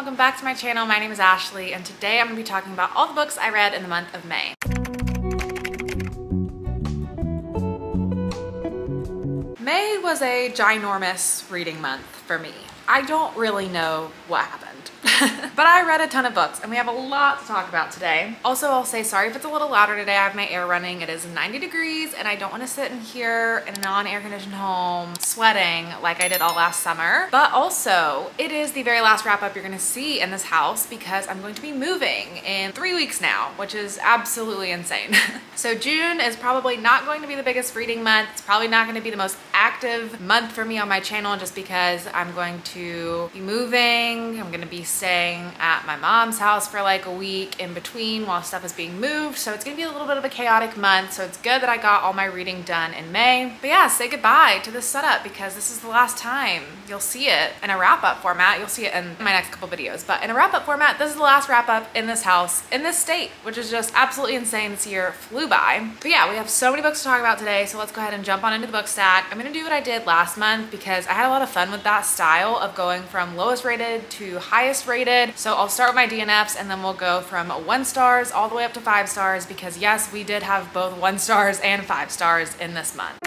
welcome back to my channel. My name is Ashley, and today I'm going to be talking about all the books I read in the month of May. May was a ginormous reading month for me. I don't really know what happened, but I read a ton of books and we have a lot to talk about today. Also, I'll say sorry if it's a little louder today. I have my air running. It is 90 degrees and I don't want to sit in here in a non-air conditioned home sweating like I did all last summer. But also, it is the very last wrap up you're going to see in this house because I'm going to be moving in 3 weeks now, which is absolutely insane. So June is probably not going to be the biggest reading month. It's probably not going to be the most active month for me on my channel just because I'm going to be moving. I'm going to be staying at my mom's house for like a week in between while stuff is being moved. So it's going to be a little bit of a chaotic month. So it's good that I got all my reading done in May. But yeah, say goodbye to this setup because this is the last time you'll see it in a wrap up format. You'll see it in my next couple videos, but in a wrap up format, this is the last wrap up in this house, in this state, which is just absolutely insane. This year flew by. But yeah, we have so many books to talk about today. So let's go ahead and jump on into the book stack. I'm going to do what I did last month because I had a lot of fun with that style of going from lowest rated to highest rated. So I'll start with my DNFs and then we'll go from 1 stars all the way up to 5 stars because yes, we did have both 1 stars and 5 stars in this month.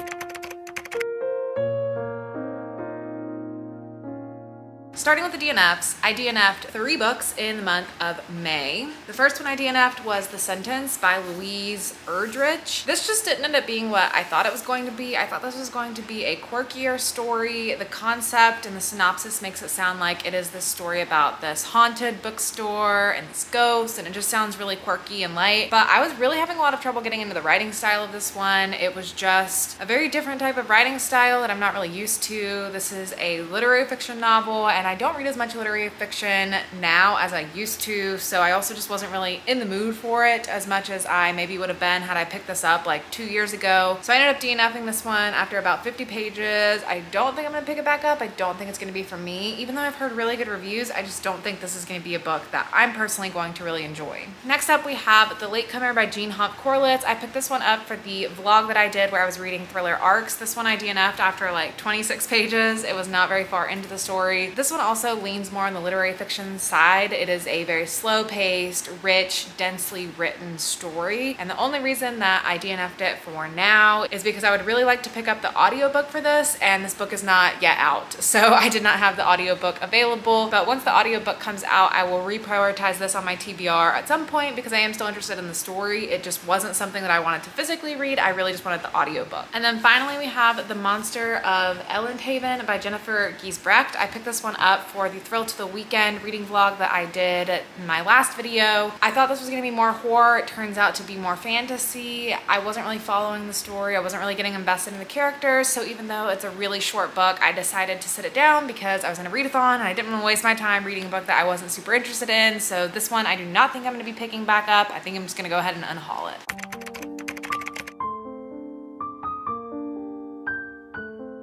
Starting with the DNFs, I DNF'd 3 books in the month of May. The first one I DNF'd was The Sentence by Louise Erdrich. This just didn't end up being what I thought it was going to be. I thought this was going to be a quirkier story. The concept and the synopsis makes it sound like it is this story about this haunted bookstore and this ghost, and it just sounds really quirky and light. But I was really having a lot of trouble getting into the writing style of this one. It was just a very different type of writing style that I'm not really used to. This is a literary fiction novel, and I don't read as much literary fiction now as I used to, so I also just wasn't really in the mood for it as much as I maybe would have been had I picked this up like 2 years ago. So I ended up DNFing this one after about 50 pages. I don't think I'm gonna pick it back up. I don't think it's gonna be for me. Even though I've heard really good reviews, I just don't think this is gonna be a book that I'm personally going to really enjoy. Next up, we have The Latecomer by Jean Hunt Corlitz. I picked this one up for the vlog that I did where I was reading thriller arcs. This one I DNF'd after like 26 pages. It was not very far into the story. This one also leans more on the literary fiction side. It is a very slow-paced, rich, densely written story. And the only reason that I DNF'd it for now is because I would really like to pick up the audiobook for this, and this book is not yet out. So I did not have the audiobook available, but once the audiobook comes out, I will reprioritize this on my TBR at some point because I am still interested in the story. It just wasn't something that I wanted to physically read. I really just wanted the audiobook. And then finally, we have The Monster of Ellenhaven by Jennifer Giesbrecht. I picked this one up for the Thrill to the Weekend reading vlog that I did in my last video. I thought this was gonna be more horror. It turns out to be more fantasy. I wasn't really following the story. I wasn't really getting invested in the characters. So even though it's a really short book, I decided to sit it down because I was in a readathon and I didn't wanna waste my time reading a book that I wasn't super interested in. So this one, I do not think I'm gonna be picking back up. I think I'm just gonna go ahead and unhaul it.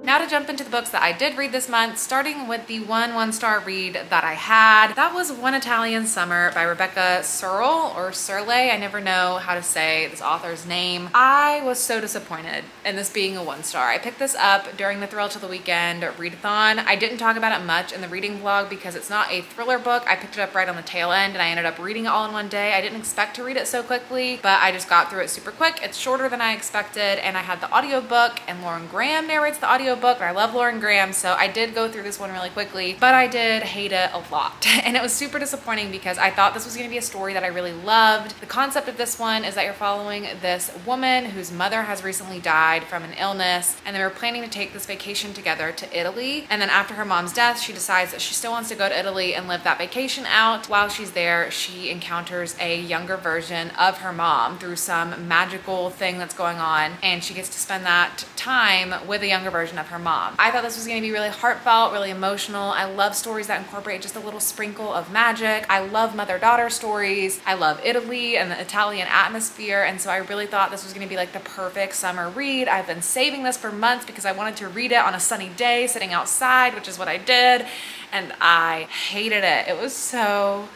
Now to jump into the books that I did read this month, starting with the one 1-star read that I had. That was One Italian Summer by Rebecca Serle, or Serle. I never know how to say this author's name. I was so disappointed in this being a 1-star. I picked this up during the Thrill to the Weekend readathon. I didn't talk about it much in the reading vlog because it's not a thriller book. I picked it up right on the tail end and I ended up reading it all in one day. I didn't expect to read it so quickly, but I just got through it super quick. It's shorter than I expected, and I had the audiobook, and Lauren Graham narrates the audiobook. And I love Lauren Graham, so I did go through this one really quickly, but I did hate it a lot. And it was super disappointing because I thought this was going to be a story that I really loved. The concept of this one is that you're following this woman whose mother has recently died from an illness, and they were planning to take this vacation together to Italy. And then after her mom's death, she decides that she still wants to go to Italy and live that vacation out. While she's there, she encounters a younger version of her mom through some magical thing that's going on, and she gets to spend that time with a younger version of her mom. I thought this was gonna be really heartfelt, really emotional. I love stories that incorporate just a little sprinkle of magic. I love mother-daughter stories. I love Italy and the Italian atmosphere. And so I really thought this was gonna be like the perfect summer read. I've been saving this for months because I wanted to read it on a sunny day sitting outside, which is what I did. And I hated it. It was so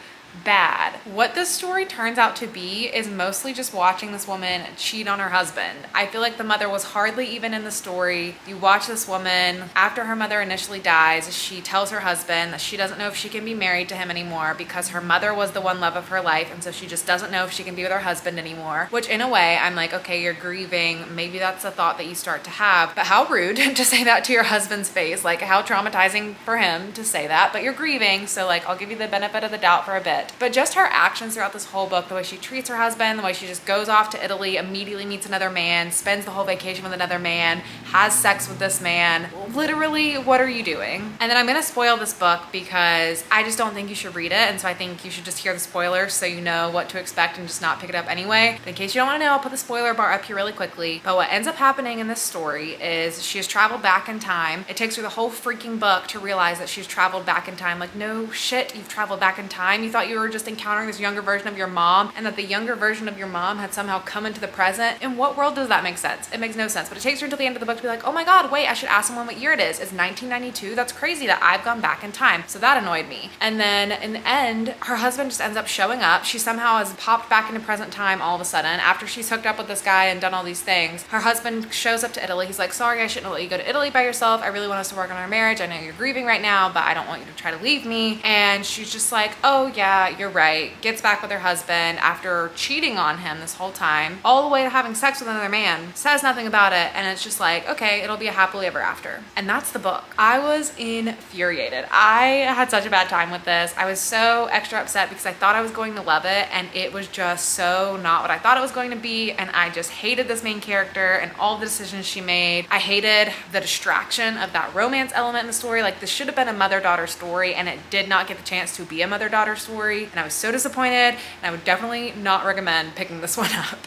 bad. What this story turns out to be is mostly just watching this woman cheat on her husband. I feel like the mother was hardly even in the story. You watch this woman, after her mother initially dies, she tells her husband that she doesn't know if she can be married to him anymore because her mother was the one love of her life, and so she just doesn't know if she can be with her husband anymore. Which in a way, I'm like, okay, you're grieving. Maybe that's a thought that you start to have, but how rude to say that to your husband's face. Like, how traumatizing for him to say that, but you're grieving, so like, I'll give you the benefit of the doubt for a bit. But just her actions throughout this whole book, the way she treats her husband, the way she just goes off to Italy, immediately meets another man, spends the whole vacation with another man, has sex with this man. Literally, what are you doing? And then I'm gonna spoil this book because I just don't think you should read it, and so I think you should just hear the spoilers so you know what to expect and just not pick it up anyway. But in case you don't wanna know, I'll put the spoiler bar up here really quickly. But what ends up happening in this story is she has traveled back in time. It takes her the whole freaking book to realize that she's traveled back in time. Like, no shit, you've traveled back in time. You thought you were just encountering this younger version of your mom and that the younger version of your mom had somehow come into the present. In what world does that make sense? It makes no sense. But it takes her until the end of the book to be like, oh my God, wait, I should ask someone what year it is. It's 1992. That's crazy that I've gone back in time. So that annoyed me. And then in the end, her husband just ends up showing up. She somehow has popped back into present time all of a sudden after she's hooked up with this guy and done all these things. Her husband shows up to Italy. He's like, sorry, I shouldn't let you go to Italy by yourself. I really want us to work on our marriage. I know you're grieving right now, but I don't want you to try to leave me. And she's just like, oh yeah, you're right. Gets back with her husband after cheating on him this whole time, all the way to having sex with another man, says nothing about it. And it's just like, okay, it'll be a happily ever after. And that's the book. I was infuriated. I had such a bad time with this. I was so extra upset because I thought I was going to love it, and it was just so not what I thought it was going to be. And I just hated this main character and all the decisions she made. I hated the distraction of that romance element in the story. Like, this should have been a mother-daughter story, and it did not get the chance to be a mother-daughter story, and I was so disappointed, and I would definitely not recommend picking this one up.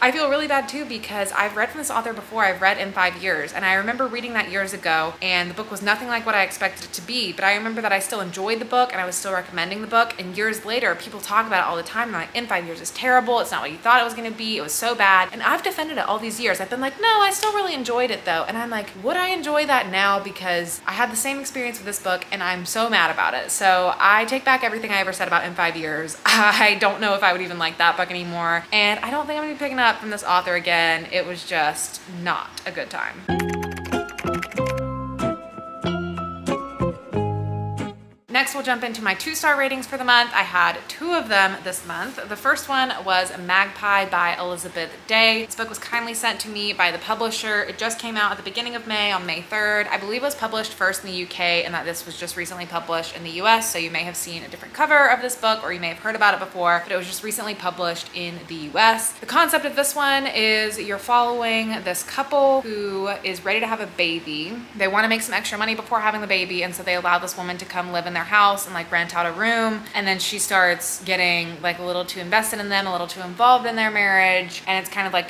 I feel really bad too because I've read from this author before. I've read In 5 Years, and I remember reading that years ago, and the book was nothing like what I expected it to be, but I remember that I still enjoyed the book and I was still recommending the book, and years later people talk about it all the time, and like, In 5 Years is terrible, it's not what you thought it was going to be, it was so bad, and I've defended it all these years. I've been like, no, I still really enjoyed it though, and I'm like, would I enjoy that now? Because I had the same experience with this book and I'm so mad about it. So I take back everything I ever said about In 5 Years. I don't know if I would even like that book anymore, and I don't think I'm gonna be picking up from this author again. It was just not a good time. Next, we'll jump into my 2-star ratings for the month. I had 2 of them this month. The first one was Magpie by Elizabeth Day. This book was kindly sent to me by the publisher. It just came out at the beginning of May, on May 3rd. I believe it was published first in the UK, and that this was just recently published in the US, so you may have seen a different cover of this book or you may have heard about it before, but it was just recently published in the US. The concept of this one is you're following this couple who is ready to have a baby. They want to make some extra money before having the baby, and so they allow this woman to come live in their house and like rent out a room, and then she starts getting like a little too invested in them, a little too involved in their marriage, and it's kind of like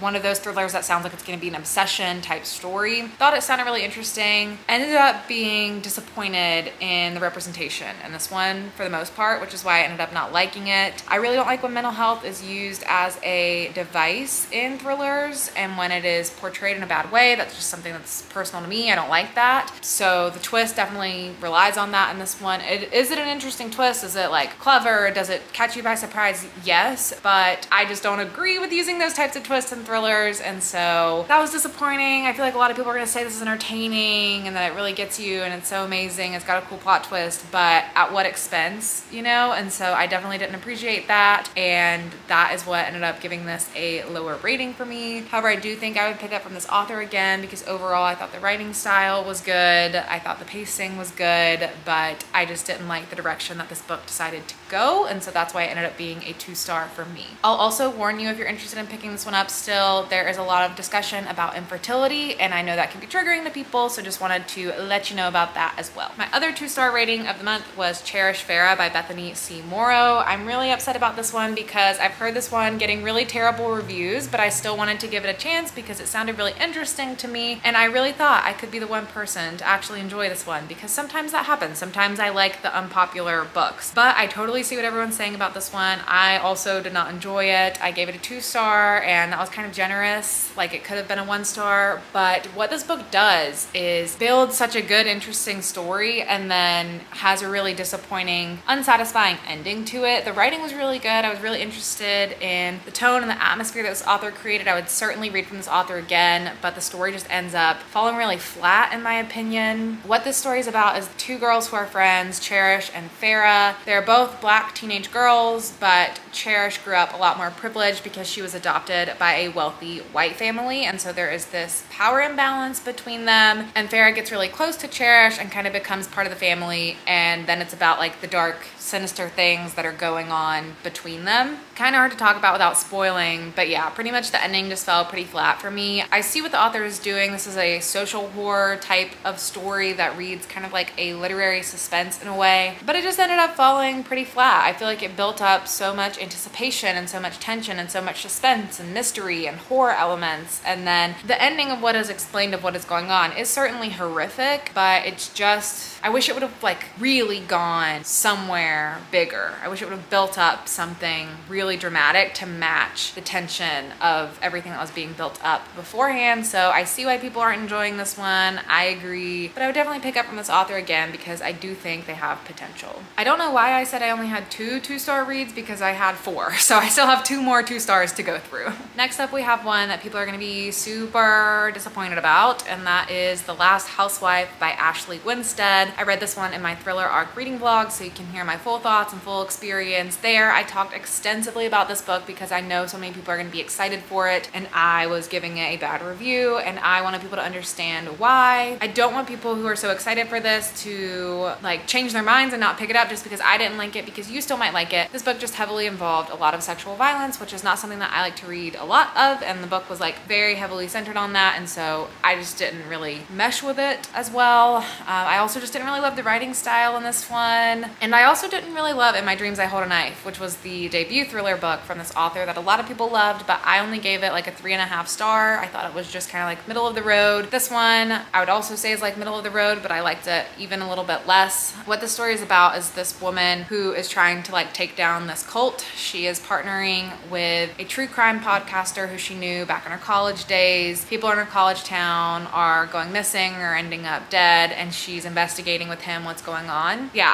one of those thrillers that sounds like it's gonna be an obsession type story. Thought it sounded really interesting. Ended up being disappointed in the representation in this one for the most part, which is why I ended up not liking it. I really don't like when mental health is used as a device in thrillers, and when it is portrayed in a bad way. That's just something that's personal to me. I don't like that. So the twist definitely relies on that. In this one, is it an interesting twist? Is it like clever? Does it catch you by surprise? Yes, but I just don't agree with using those types of twists in thrillers, and so that was disappointing. I feel like a lot of people are gonna say this is entertaining and that it really gets you and it's so amazing, it's got a cool plot twist, but at what expense, you know? And so I definitely didn't appreciate that, and that is what ended up giving this a lower rating for me. However, I do think I would pick up from this author again because overall I thought the writing style was good, I thought the pacing was good, but I just didn't like the direction that this book decided to go, and so that's why it ended up being a 2-star for me. I'll also warn you, if you're interested in picking this one up still, there is a lot of discussion about infertility, and I know that can be triggering to people, so just wanted to let you know about that as well. My other 2-star rating of the month was Cherish Farrah by Bethany C. Morrow. I'm really upset about this one because I've heard this one getting really terrible reviews, but I still wanted to give it a chance because it sounded really interesting to me, and I really thought I could be the one person to actually enjoy this one, because sometimes that happens. Sometimes Sometimes I like the unpopular books, but I totally see what everyone's saying about this one. I also did not enjoy it. I gave it a 2-star, and that was kind of generous. Like, it could have been a 1-star, but what this book does is build such a good, interesting story and then has a really disappointing, unsatisfying ending to it. The writing was really good. I was really interested in the tone and the atmosphere that this author created. I would certainly read from this author again, but the story just ends up falling really flat in my opinion. What this story is about is two girls who are friends, Cherish and Farrah. They're both black teenage girls, but Cherish grew up a lot more privileged because she was adopted by a wealthy white family, and so there is this power imbalance between them, and Farrah gets really close to Cherish and kind of becomes part of the family, and then it's about like the dark, sinister things that are going on between them. Kind of hard to talk about without spoiling, but yeah, pretty much the ending just fell pretty flat for me. I see what the author is doing. This is a social horror type of story that reads kind of like a literary suspense in a way, but it just ended up falling pretty flat. I feel like it built up so much anticipation and so much tension and so much suspense and mystery and horror elements, and then the ending of what is explained of what is going on is certainly horrific, but it's just, I wish it would have like really gone somewhere bigger. I wish it would have built up something really dramatic to match the tension of everything that was being built up beforehand. So I see why people aren't enjoying this one. I agree, but I would definitely pick up from this author again because I do think they have potential. I don't know why I said I only had two 2-star reads because I had 4, so I still have 2 more 2-stars to go through. Next up, we have one that people are going to be super disappointed about, and that is The Last Housewife by Ashley Winstead. I read this one in my Thriller Arc reading vlog, so you can hear my full thoughts and full experience there. I talked extensively about this book because I know so many people are going to be excited for it, and I was giving it a bad review, and I wanted people to understand why. I don't want people who are so excited for this to like change their minds and not pick it up just because I didn't like it, because you still might like it. This book just heavily involved a lot of sexual violence, which is not something that I like to read a lot of, and the book was like very heavily centered on that, and so I just didn't really mesh with it as well. I also just didn't really love the writing style in this one, and I also didn't really love In My Dreams I Hold a Knife, which was the debut thriller book from this author that a lot of people loved, but I only gave it like a 3.5 star. I thought it was just kind of like middle of the road. This one I would also say is like middle of the road, but I liked it even a little bit less. What the story is about is this woman who is trying to like take down this cult. She is partnering with a true crime podcaster who she knew back in her college days. People in her college town are going missing or ending up dead, and she's investigating with him what's going on. Yeah,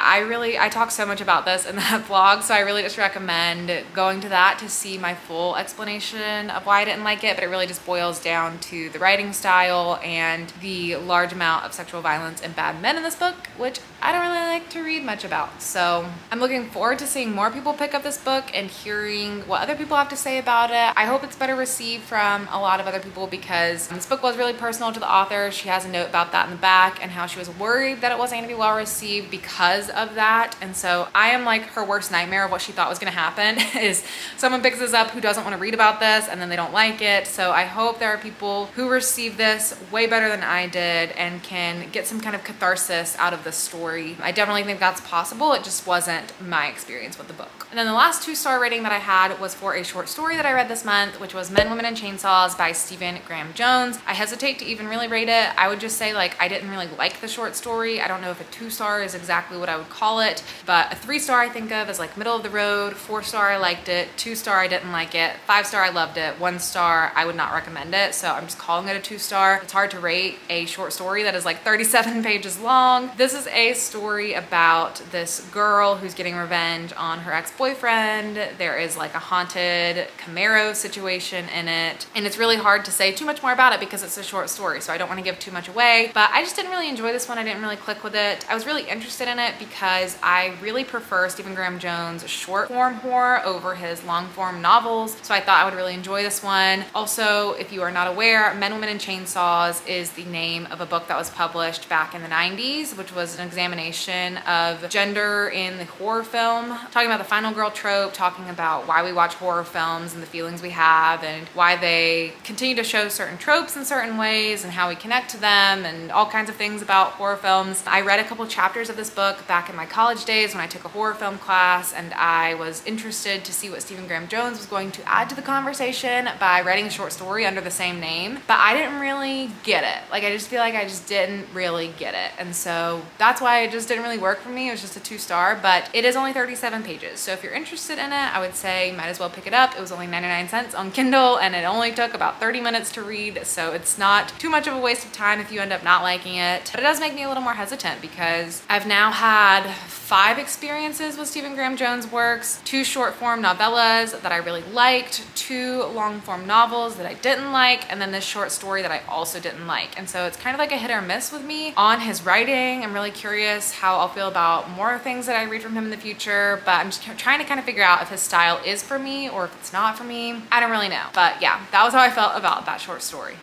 I talk so much about this in that vlog, so I really just recommend going to that to see my full explanation of why I didn't like it, but it really just boils down to the writing style and the large amount of sexual violence and bad men in this book, which I don't really like to read much about. So I'm looking forward to seeing more people pick up this book and hearing what other people have to say about it. I hope it's better received from a lot of other people because this book was really personal to the author. She has a note about that in the back and how she was worried that it wasn't going to be well received because of that. And so I am like her worst nightmare of what she thought was going to happen is someone picks this up who doesn't want to read about this and then they don't like it. So I hope there are people who receive this way better than I did and can get some kind of catharsis out of this story. I definitely think that's possible. It just wasn't my experience with the book. And then the last 2-star rating that I had was for a short story that I read this month, which was Men, Women, and Chainsaws by Stephen Graham Jones. I hesitate to even really rate it. I would just say like I didn't really like the short story. I don't know if a 2-star is exactly what I would call it, but a 3-star I think of as like middle of the road, 4-star I liked it, 2-star I didn't like it, 5-star I loved it, 1-star I would not recommend it. So I'm just calling it a 2-star. It's hard to rate a short story that is like 37 pages long. This is a story about this girl who's getting revenge on her ex-boyfriend. There is like a haunted Camaro situation in it, and it's really hard to say too much more about it because it's a short story, so I don't want to give too much away, but I just didn't really enjoy this one. I didn't really click with it. I was really interested in it because I really prefer Stephen Graham Jones' short form horror over his long form novels, so I thought I would really enjoy this one. Also, if you are not aware, Men, Women, and Chainsaws is the name of a book that was published back in the 90s, which was an examination of gender in the horror film, talking about the final girl trope, talking about why we watch horror films and the feelings we have and why they continue to show certain tropes in certain ways and how we connect to them and all kinds of things about horror films. I read a couple chapters of this book back in my college days when I took a horror film class, and I was interested to see what Stephen Graham Jones was going to add to the conversation by writing a short story under the same name, but I didn't really get it. Like, I just feel like I just didn't really get it, and so that's why Magpie just didn't really work for me. It was just a 2-star, but it is only 37 pages. So if you're interested in it, I would say you might as well pick it up. It was only 99 cents on Kindle and it only took about 30 minutes to read. So it's not too much of a waste of time if you end up not liking it. But it does make me a little more hesitant because I've now had 5 experiences with Stephen Graham Jones' works, 2 short form novellas that I really liked, 2 long form novels that I didn't like, and then this short story that I also didn't like. And so it's kind of like a hit or miss with me on his writing. I'm really curious how I'll feel about more things that I read from him in the future, but I'm just trying to kind of figure out if his style is for me or if it's not for me. I don't really know, but yeah, that was how I felt about that short story.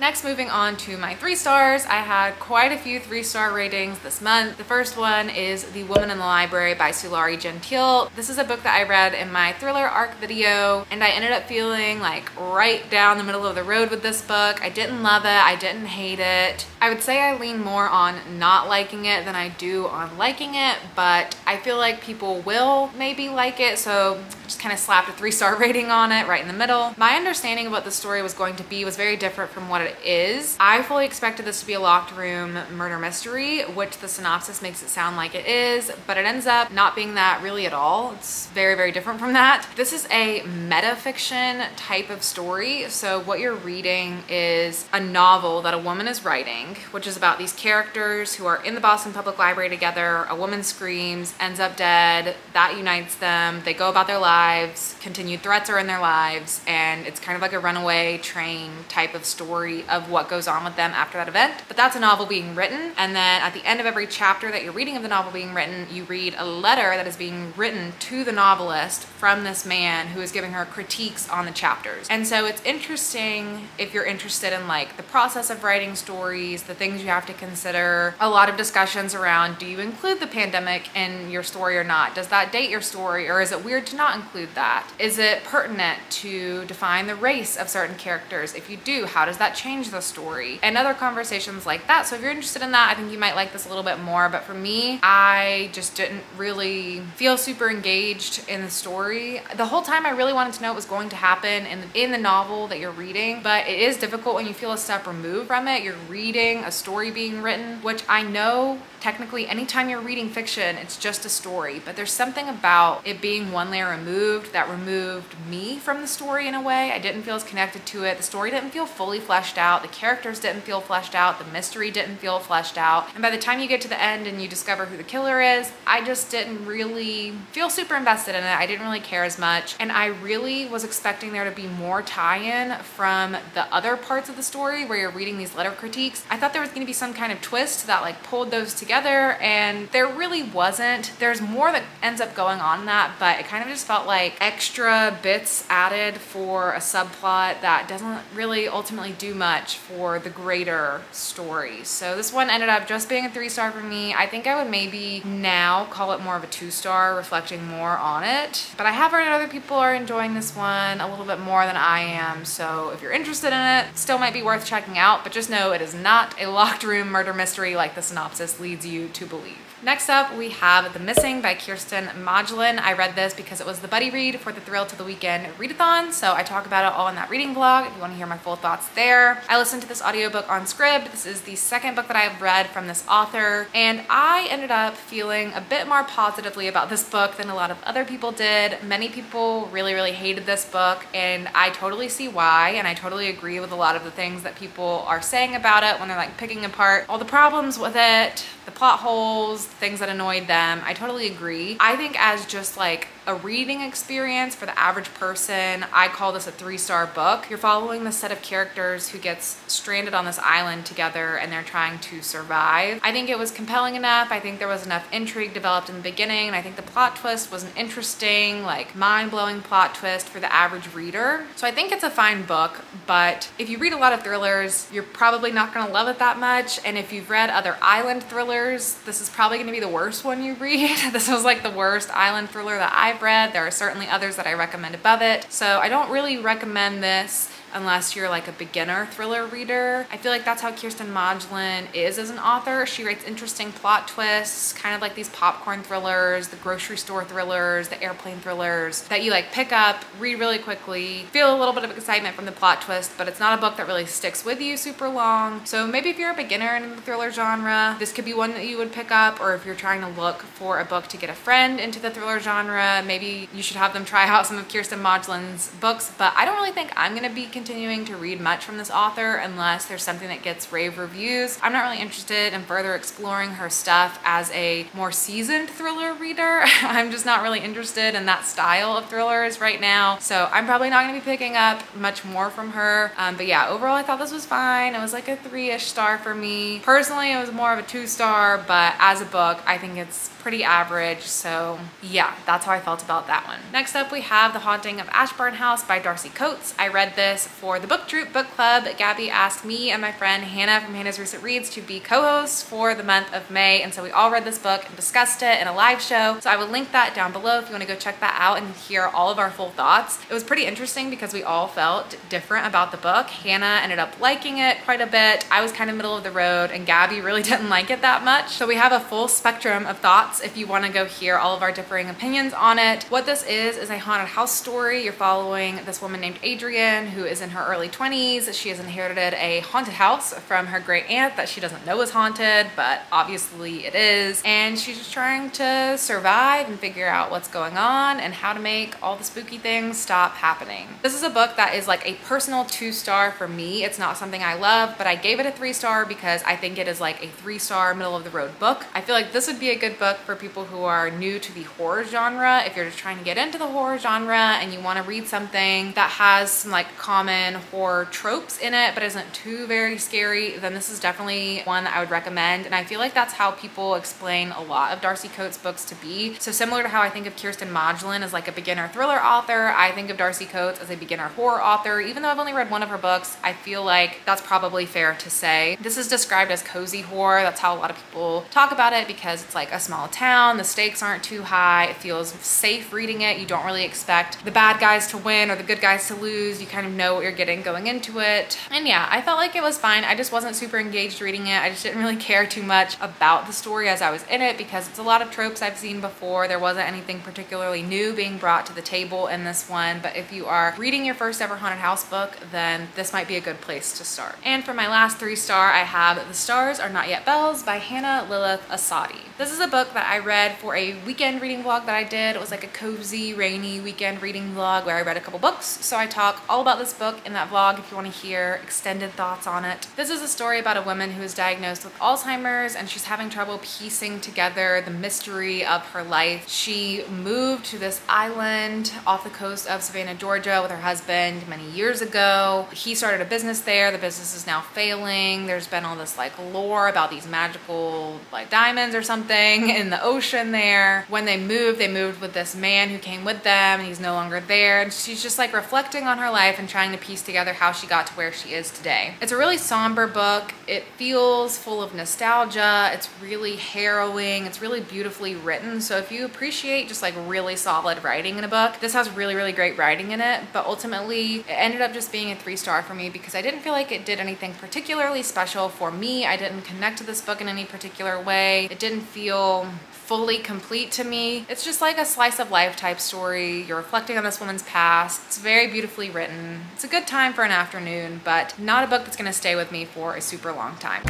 Next, moving on to my 3 stars. I had quite a few 3-star ratings this month. The first one is The Woman in the Library by Sulari Gentil. This is a book that I read in my Thriller Arc video, and I ended up feeling like right down the middle of the road with this book. I didn't love it, I didn't hate it. I would say I lean more on not liking it than I do on liking it, but I feel like people will maybe like it, so I just kind of slapped a 3-star rating on it right in the middle. My understanding of what the story was going to be was very different from what it is. I fully expected this to be a locked room murder mystery, which the synopsis makes it sound like it is, but it ends up not being that really at all. It's very, very different from that. This is a metafiction type of story. So what you're reading is a novel that a woman is writing, which is about these characters who are in the Boston Public Library together. A woman screams, ends up dead. That unites them. They go about their lives. Continued threats are in their lives. And it's kind of like a runaway train type of story of what goes on with them after that event. But that's a novel being written, and then at the end of every chapter that you're reading of the novel being written, you read a letter that is being written to the novelist from this man who is giving her critiques on the chapters. And so it's interesting if you're interested in like the process of writing stories, the things you have to consider, a lot of discussions around, do you include the pandemic in your story or not? Does that date your story, or is it weird to not include that? Is it pertinent to define the race of certain characters? If you do, how does that change the story? And other conversations like that. So if you're interested in that, I think you might like this a little bit more. But for me, I just didn't really feel super engaged in the story. The whole time I really wanted to know what was going to happen in the novel that you're reading, but it is difficult when you feel a step removed from it. You're reading a story being written, which I know technically anytime you're reading fiction, it's just a story, but there's something about it being one layer removed that removed me from the story in a way. I didn't feel as connected to it. The story didn't feel fully fleshed out, the characters didn't feel fleshed out, the mystery didn't feel fleshed out, and by the time you get to the end and you discover who the killer is, I just didn't really feel super invested in it. I didn't really care as much, and I really was expecting there to be more tie-in from the other parts of the story where you're reading these letter critiques. I thought there was going to be some kind of twist that like pulled those together, and there really wasn't. There's more that ends up going on in that, but it kind of just felt like extra bits added for a subplot that doesn't really ultimately do much for the greater story. So this one ended up just being a 3-star for me. I think I would maybe now call it more of a 2-star, reflecting more on it. But I have heard other people are enjoying this one a little bit more than I am. So if you're interested in it, still might be worth checking out, but just know it is not a locked room murder mystery like the synopsis leads you to believe. Next up, we have The Missing by Kiersten Modglin. I read this because it was the buddy read for the Thrill Til the Weekend readathon. So I talk about it all in that reading blog if you want to hear my full thoughts there. I listened to this audiobook on Scribd. This is the second book that I've read from this author, and I ended up feeling a bit more positively about this book than a lot of other people did. Many people really, really hated this book, and I totally see why, and I totally agree with a lot of the things that people are saying about it when they're like picking apart all the problems with it, the plot holes, things that annoyed them. I totally agree. I think as just like a reading experience for the average person, I call this a 3-star book. You're following this set of characters who gets stranded on this island together and they're trying to survive. I think it was compelling enough. I think there was enough intrigue developed in the beginning, and I think the plot twist was an interesting, like mind-blowing plot twist for the average reader. So I think it's a fine book, but if you read a lot of thrillers, you're probably not gonna love it that much. And if you've read other island thrillers, this is probably gonna be the worst one you read. This was like the worst island thriller that I've read. There are certainly others that I recommend above it. So I don't really recommend this. unless you're like a beginner thriller reader. I feel like that's how Kiersten Modglin is as an author. She writes interesting plot twists, kind of like these popcorn thrillers, the grocery store thrillers, the airplane thrillers that you like pick up, read really quickly, feel a little bit of excitement from the plot twist, but it's not a book that really sticks with you super long. So maybe if you're a beginner in the thriller genre, this could be one that you would pick up, or if you're trying to look for a book to get a friend into the thriller genre, maybe you should have them try out some of Kiersten Modglin's books. But I don't really think I'm gonna be continuing to read much from this author unless there's something that gets rave reviews. I'm not really interested in further exploring her stuff as a more seasoned thriller reader. I'm just not really interested in that style of thrillers right now. So I'm probably not gonna be picking up much more from her. But yeah, overall I thought this was fine. It was like a 3-ish star for me. Personally, it was more of a 2-star, but as a book, I think it's pretty average. So yeah, that's how I felt about that one. Next up, we have The Haunting of Ashburn House by Darcy Coates. I read this for the Book Troop book club. Gabby asked me and my friend Hannah from Hannah's Recent Reads to be co-hosts for the month of May. And so we all read this book and discussed it in a live show. So I will link that down below if you want to go check that out and hear all of our full thoughts. It was pretty interesting because we all felt different about the book. Hannah ended up liking it quite a bit. I was kind of middle of the road, and Gabby really didn't like it that much. So we have a full spectrum of thoughts if you want to go hear all of our differing opinions on it. What this is a haunted house story. You're following this woman named Adrienne who is in her early 20s. She has inherited a haunted house from her great aunt that she doesn't know is haunted, but obviously it is. And she's just trying to survive and figure out what's going on and how to make all the spooky things stop happening. This is a book that is like a personal 2-star for me. It's not something I love, but I gave it a 3-star because I think it is like a 3-star middle of the road book. I feel like this would be a good book for people who are new to the horror genre. If you're just trying to get into the horror genre and you want to read something that has some like common horror tropes in it but isn't too very scary, then this is definitely one that I would recommend. And I feel like that's how people explain a lot of Darcy Coates books to be. So similar to how I think of Kiersten Modglin as like a beginner thriller author, I think of Darcy Coates as a beginner horror author. Even though I've only read one of her books, I feel like that's probably fair to say. This is described as cozy horror. That's how a lot of people talk about it because it's like a small town, the stakes aren't too high, it feels safe reading it. You don't really expect the bad guys to win or the good guys to lose. You kind of know what you're getting going into it. And yeah, I felt like it was fine. I just wasn't super engaged reading it. I just didn't really care too much about the story as I was in it because it's a lot of tropes I've seen before. There wasn't anything particularly new being brought to the table in this one. But if you are reading your first ever haunted house book, then this might be a good place to start. And for my last 3-star, I have The Stars Are Not Yet Bells by Hannah Lilith Asadi. This is a book that I read for a weekend reading vlog that I did. It was like a cozy, rainy weekend reading vlog where I read a couple books. So I talk all about this book in that vlog if you want to hear extended thoughts on it. This is a story about a woman who is diagnosed with Alzheimer's and she's having trouble piecing together the mystery of her life. She moved to this island off the coast of Savannah, Georgia with her husband many years ago. He started a business there. The business is now failing. There's been all this like lore about these magical like diamonds or something in the ocean there. When they moved with this man who came with them and he's no longer there. And she's just like reflecting on her life and trying to piece together how she got to where she is today. It's a really somber book. It feels full of nostalgia. It's really harrowing. It's really beautifully written. So if you appreciate just like really solid writing in a book, this has really, really great writing in it. But ultimately it ended up just being a 3-star for me because I didn't feel like it did anything particularly special for me. I didn't connect to this book in any particular way. It didn't feel fully complete to me. It's just like a slice of life type story. You're reflecting on this woman's past. It's very beautifully written. It's a good time for an afternoon, but not a book that's gonna stay with me for a super long time.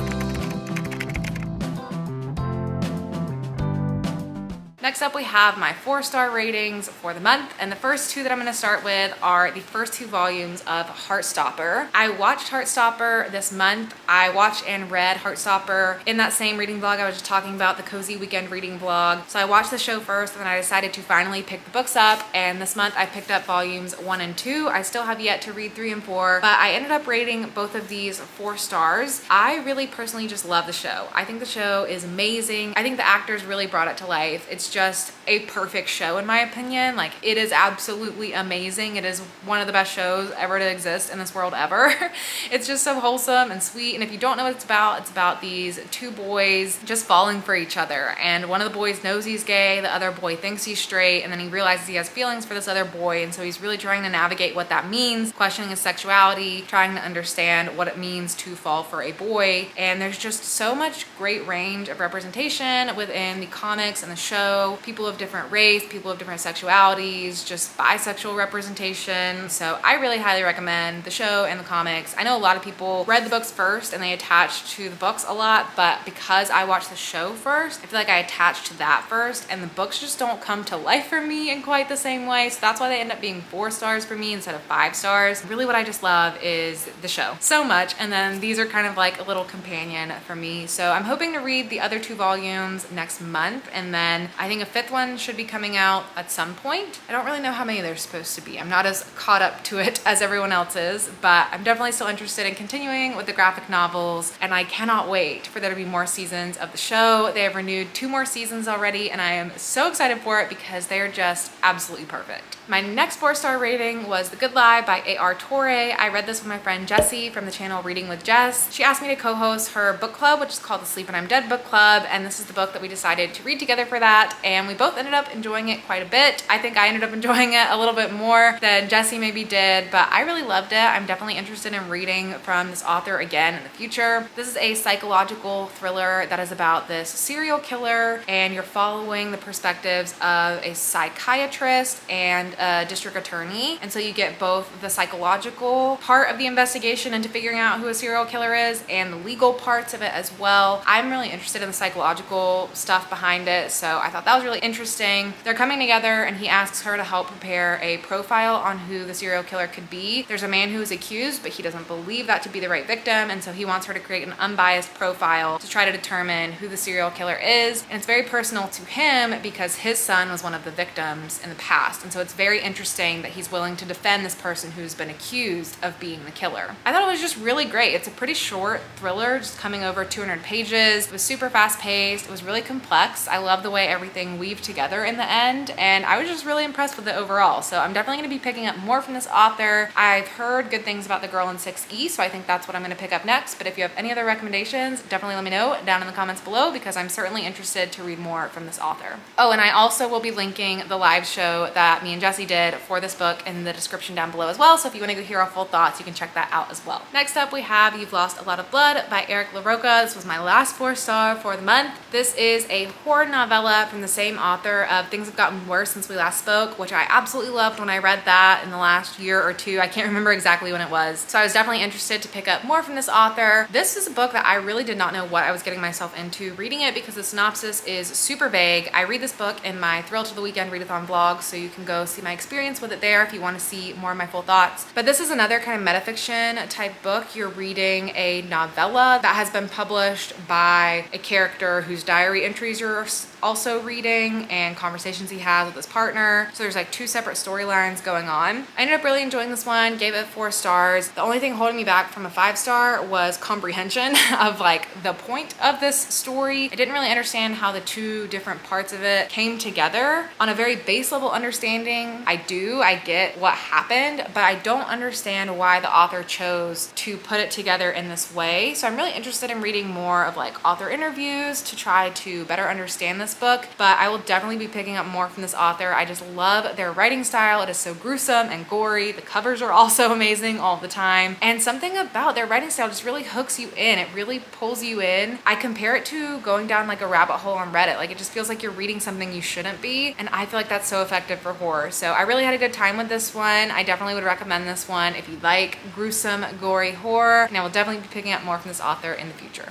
Next up, we have my 4-star ratings for the month. And the first two that I'm gonna start with are the first two volumes of Heartstopper. I watched Heartstopper this month. I watched and read Heartstopper in that same reading vlog I was just talking about, the cozy weekend reading vlog. So I watched the show first and then I decided to finally pick the books up. And this month I picked up volumes 1 and 2. I still have yet to read 3 and 4, but I ended up rating both of these 4 stars. I really personally just love the show. I think the show is amazing. I think the actors really brought it to life. It's just a perfect show in my opinion. Like, it is absolutely amazing. It is one of the best shows ever to exist in this world ever. It's just so wholesome and sweet. And if you don't know what it's about these two boys just falling for each other. And one of the boys knows he's gay, the other boy thinks he's straight, and then he realizes he has feelings for this other boy. And so he's really trying to navigate what that means, questioning his sexuality, trying to understand what it means to fall for a boy. And there's just so much great range of representation within the comics and the show. People of different race, people of different sexualities, just bisexual representation. So I really highly recommend the show and the comics. I know a lot of people read the books first and they attached to the books a lot, but because I watched the show first, I feel like I attached to that first, and the books just don't come to life for me in quite the same way. So that's why they end up being 4 stars for me instead of 5 stars. Really what I just love is the show so much, and then these are kind of like a little companion for me. So I'm hoping to read the other 2 volumes next month, and then I think a 5th one should be coming out at some point. I don't really know how many there's supposed to be. I'm not as caught up to it as everyone else is, but I'm definitely still interested in continuing with the graphic novels, and I cannot wait for there to be more seasons of the show. They have renewed 2 more seasons already, and I am so excited for it because they are just absolutely perfect. My next 4-star rating was The Good Lie by A.R. Torre. I read this with my friend Jessie from the channel Reading with Jess. She asked me to co-host her book club, which is called the Sleep When I'm Dead book club, and this is the book that we decided to read together for that, and we both ended up enjoying it quite a bit. I think I ended up enjoying it a little bit more than Jessie maybe did, but I really loved it. I'm definitely interested in reading from this author again in the future. This is a psychological thriller that is about this serial killer, and you're following the perspectives of a psychiatrist and a district attorney, and so you get both the psychological part of the investigation into figuring out who a serial killer is and the legal parts of it as well. I'm really interested in the psychological stuff behind it, so I thought that was really interesting. They're coming together, and he asks her to help prepare a profile on who the serial killer could be. There's a man who is accused, but he doesn't believe that to be the right victim, and so he wants her to create an unbiased profile to try to determine who the serial killer is. And it's very personal to him because his son was one of the victims in the past, and so it's very interesting that he's willing to defend this person who's been accused of being the killer. I thought it was just really great. It's a pretty short thriller, just coming over 200 pages. It was super fast paced. It was really complex. I love the way everything weaved together in the end, and I was just really impressed with it overall. So I'm definitely going to be picking up more from this author. I've heard good things about The Girl in 6E, so I think that's what I'm going to pick up next. But if you have any other recommendations, definitely let me know down in the comments below, because I'm certainly interested to read more from this author. Oh, and I also will be linking the live show that me and Jessie did for this book in the description down below as well. So if you want to go hear our full thoughts, you can check that out as well. Next up, we have You've Lost a Lot of Blood by Eric LaRocca. This was my last 4-star for the month. This is a horror novella from the same author of Things Have Gotten Worse Since We Last Spoke, which I absolutely loved when I read that in the last year or two. I can't remember exactly when it was. So I was definitely interested to pick up more from this author. This is a book that I really did not know what I was getting myself into reading it, because the synopsis is super vague. I read this book in my Thrill Til the Weekend readathon vlog, so you can go see my experience with it there if you want to see more of my full thoughts. But this is another kind of metafiction type book. You're reading a novella that has been published by a character whose diary entries you're also reading and conversations he has with his partner. So there's like 2 separate storylines going on. I ended up really enjoying this one, gave it 4 stars. The only thing holding me back from a 5-star was comprehension of like the point of this story. I didn't really understand how the 2 different parts of it came together. On a very base level understanding, I get what happened, but I don't understand why the author chose to put it together in this way. So I'm really interested in reading more of like author interviews to try to better understand this book, but I will definitely be picking up more from this author. I just love their writing style. It is so gruesome and gory. The covers are also amazing all the time, and something about their writing style just really hooks you in. It really pulls you in. I compare it to going down like a rabbit hole on Reddit. Like, it just feels like you're reading something you shouldn't be, and I feel like that's so effective for horror. So I really had a good time with this one. I definitely would recommend this one if you like gruesome, gory horror, and I will definitely be picking up more from this author in the future.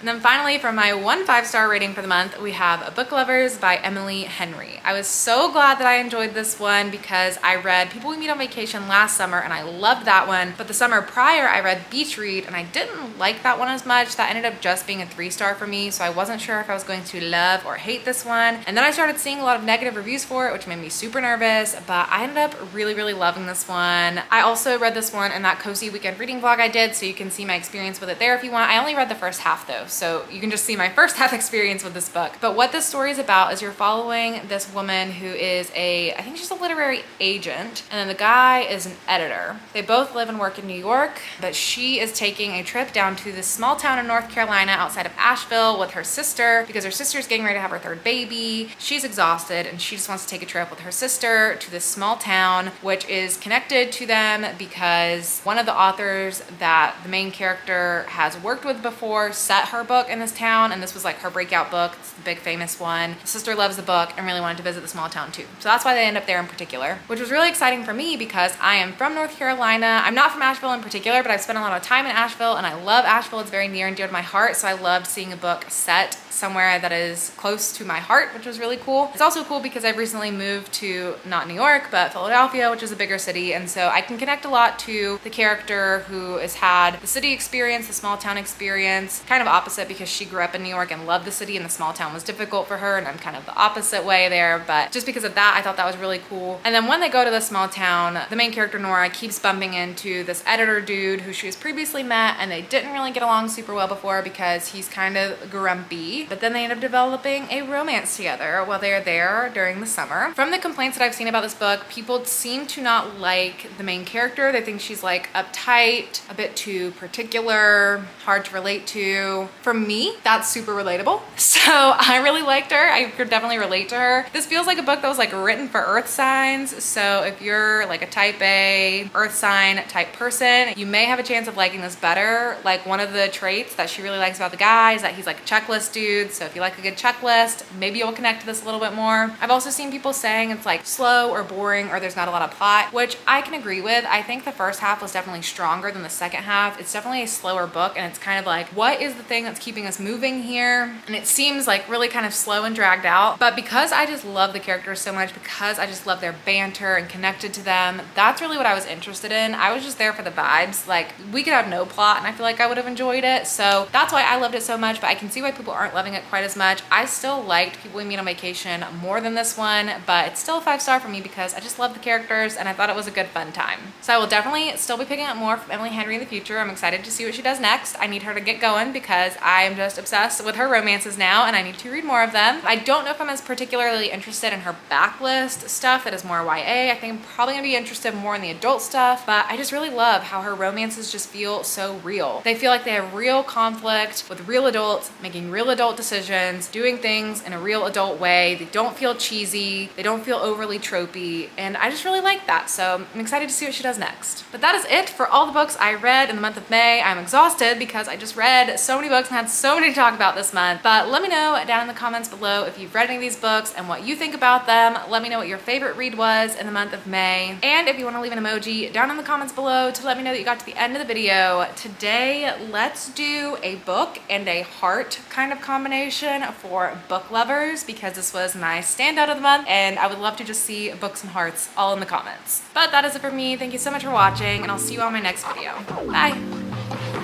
And then finally, for my 1 5-star rating for the month, we have Book Lovers by Emily Henry. I was so glad that I enjoyed this one because I read People We Meet on Vacation last summer and I loved that one. But the summer prior, I read Beach Read and I didn't like that one as much. That ended up just being a 3-star for me, so I wasn't sure if I was going to love or hate this one. And then I started seeing a lot of negative reviews for it, which made me super nervous, but I ended up really, really loving this one. I also read this one in that cozy weekend reading vlog I did, so you can see my experience with it there if you want. I only read the first half though, So you can just see my first half experience with this book. But what this story is about is you're following this woman who is a, I think she's a literary agent, and then the guy is an editor. They both live and work in New York, but she is taking a trip down to this small town in North Carolina outside of Asheville with her sister because her sister's getting ready to have her third baby. She's exhausted and she just wants to take a trip with her sister to this small town, which is connected to them because one of the authors that the main character has worked with before set her book in this town, and this was like her breakout book. It's the big famous one. The sister loves the book and really wanted to visit the small town too. So that's why they end up there in particular, which was really exciting for me because I am from North Carolina. I'm not from Asheville in particular, but I've spent a lot of time in Asheville and I love Asheville. It's very near and dear to my heart. So I loved seeing a book set somewhere that is close to my heart, which was really cool. It's also cool because I've recently moved to not New York, but Philadelphia, which is a bigger city. And so I can connect a lot to the character who has had the city experience, the small town experience, kind of opposite because she grew up in New York and loved the city and the small town was difficult for her. And I'm kind of the opposite way there. But just because of that, I thought that was really cool. And then when they go to the small town, the main character, Nora, keeps bumping into this editor dude who she was previously met and they didn't really get along super well before because he's kind of grumpy. But then they end up developing a romance together while they are there during the summer. From the complaints that I've seen about this book, people seem to not like the main character. They think she's like uptight, a bit too particular, hard to relate to. For me, that's super relatable. So I really liked her. I could definitely relate to her. This feels like a book that was like written for earth signs. So if you're like a type A, earth sign type person, you may have a chance of liking this better. Like one of the traits that she really likes about the guy is that he's like a checklist dude. So if you like a good checklist, maybe you'll connect to this a little bit more. I've also seen people saying it's like slow or boring or there's not a lot of plot, which I can agree with. I think the first half was definitely stronger than the second half. It's definitely a slower book and it's kind of like, what is the thing that's keeping us moving here? And it seems like really kind of slow and dragged out. But because I just love the characters so much, because I just love their banter and connected to them, that's really what I was interested in. I was just there for the vibes. Like we could have no plot and I feel like I would have enjoyed it. So that's why I loved it so much, but I can see why people aren't loving it quite as much. I still liked People We Meet on Vacation more than this one, but it's still a 5-star for me because I just love the characters and I thought it was a good fun time. So I will definitely still be picking up more from Emily Henry in the future. I'm excited to see what she does next. I need her to get going because I am just obsessed with her romances now and I need to read more of them. I don't know if I'm as particularly interested in her backlist stuff that is more YA. I think I'm probably gonna be interested more in the adult stuff, but I just really love how her romances just feel so real. They feel like they have real conflict with real adults, making real adult decisions, doing things in a real adult way. They don't feel cheesy. They don't feel overly tropey. And I just really like that. So I'm excited to see what she does next. But that is it for all the books I read in the month of May. I'm exhausted because I just read so many books and had so many to talk about this month. But let me know down in the comments below if you've read any of these books and what you think about them. Let me know what your favorite read was in the month of May. And if you want to leave an emoji down in the comments below to let me know that you got to the end of the video. Today, let's do a book and a heart kind of combination for book lovers because this was my standout of the month and I would love to just see books and hearts all in the comments. But that is it for me. Thank you so much for watching and I'll see you on my next video. Bye.